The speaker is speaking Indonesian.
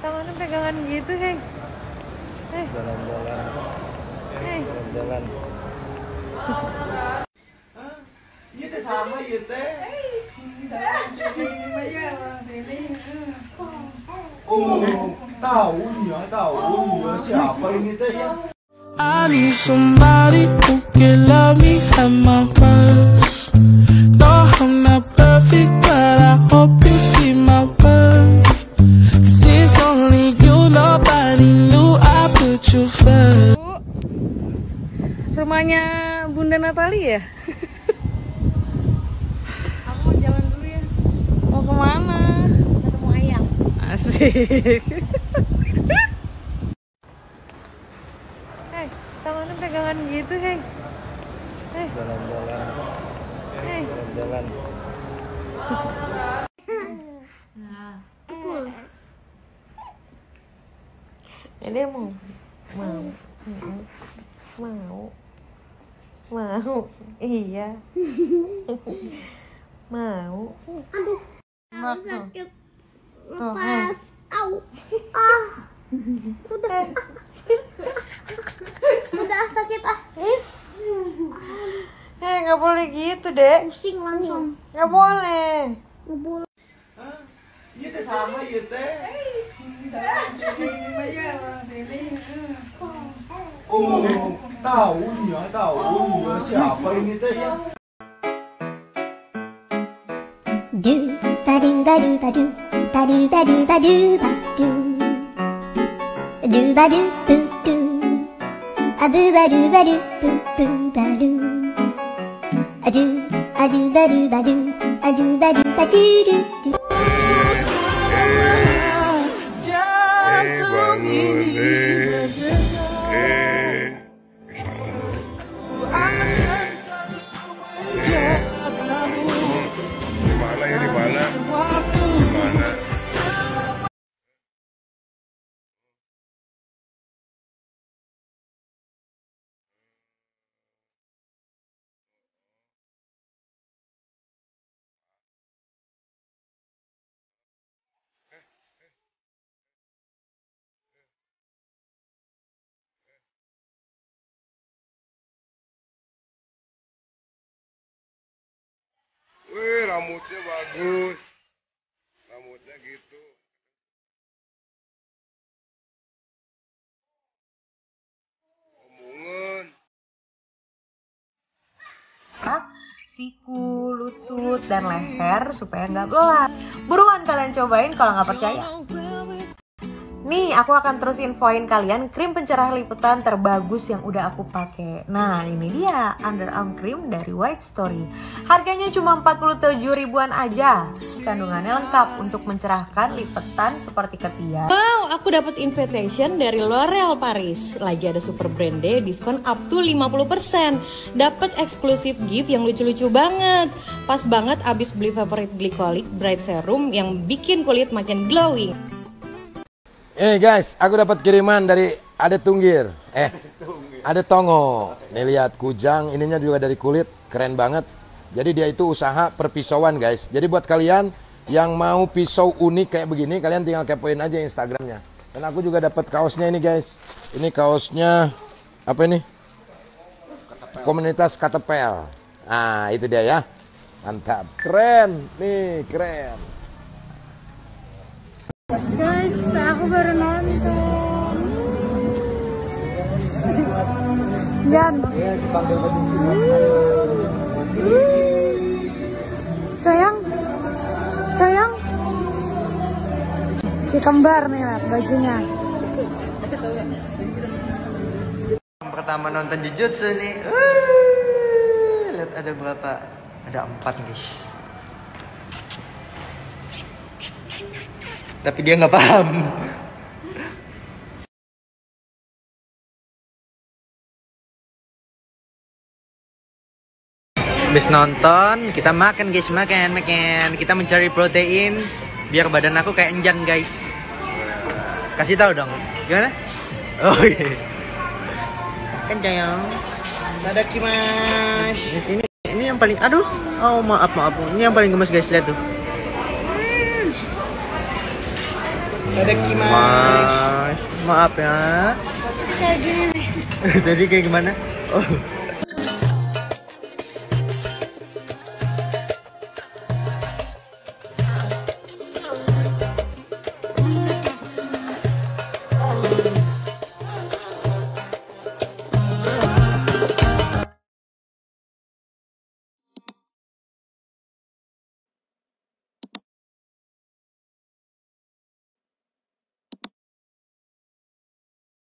Tangannya pegangan gitu, hei. Hei. Jalan-jalan. Hei. Jalan-jalan. Hah? Iya teh sama ya teh. Sini ya, sini. Oh, tahu dia, tahu dia siapa ini teh? I need somebody who can love me at my worst. No, I'm not perfect, but I hope you see my worth. 'Cause it's only you, nobody knew I put you first. Rumahnya Bunda Natalia ya? Aku mau jalan dulu ya. Mau kemana? Ketemu ayam. Asik. Tangannya pegangan gitu, hei. Hei. Jalan-jalan. Hei. Jalan-jalan. Nah, tukul. Ya dia mau. Mau. Mau. Mau. Iya. Mau. Aduh. Aku sakit. Lepas. Au. Ah. Udah. Udah sakit ah. Eh, nggak boleh gitu, Dek. Pusing langsung. Nggak boleh. Nggak boleh. Hah? Iya teh sama ya teh. Sini ya, sini. Oh, tahu dia, tahu dia siapa ini teh ya? Du, padu, padu, padu, padu, padu, padu, padu. Du, padu, du. Adu badu badu tu badu adu adu badu badu adu badu badu tu jantung ini rambutnya bagus, rambutnya gitu. Omongan. Siku, lutut, dan leher supaya nggak belah. Buruan kalian cobain kalau nggak percaya. Nih, aku akan terus infoin kalian krim pencerah liputan terbagus yang udah aku pakai. Nah, ini dia underarm cream dari White Story. Harganya cuma 47 ribuan aja. Kandungannya lengkap untuk mencerahkan lipetan seperti ketiak. Wow, aku dapat invitation dari L'Oreal Paris. Lagi ada super brand day diskon up to 50%. Dapat eksklusif gift yang lucu-lucu banget. Pas banget abis beli favorit Glycolic Bright Serum yang bikin kulit makin glowing. Eh guys, aku dapat kiriman dari Ade Tunggir. Ade Tongo. Nih lihat Kujang, ininya juga dari kulit, keren banget. Jadi dia itu usaha perpisauan guys. Jadi buat kalian yang mau pisau unik kayak begini, kalian tinggal kepoin aja Instagramnya. Dan aku juga dapat kaosnya ini guys. Ini kaosnya apa ini? Katepel. Komunitas Katepel. Nah itu dia ya. Mantap. Keren, nih keren. Guys, aku baru nonton. Dan sayang, si kembar nih lah bajunya. Pertama nonton jujutsu nih. Lihat ada berapa? Ada 4 guys. Tapi dia nggak paham. Habis nonton, kita makan guys, makan. Kita mencari protein biar badan aku kayak enjan guys. Kasih tahu dong, gimana? Oh iya. Kencang. Tadakimasu. Ini yang paling, aduh. Oh maaf. Ini yang paling gemes guys, lihat tuh. Maaf ya. Jadi kayak gimana? Oh.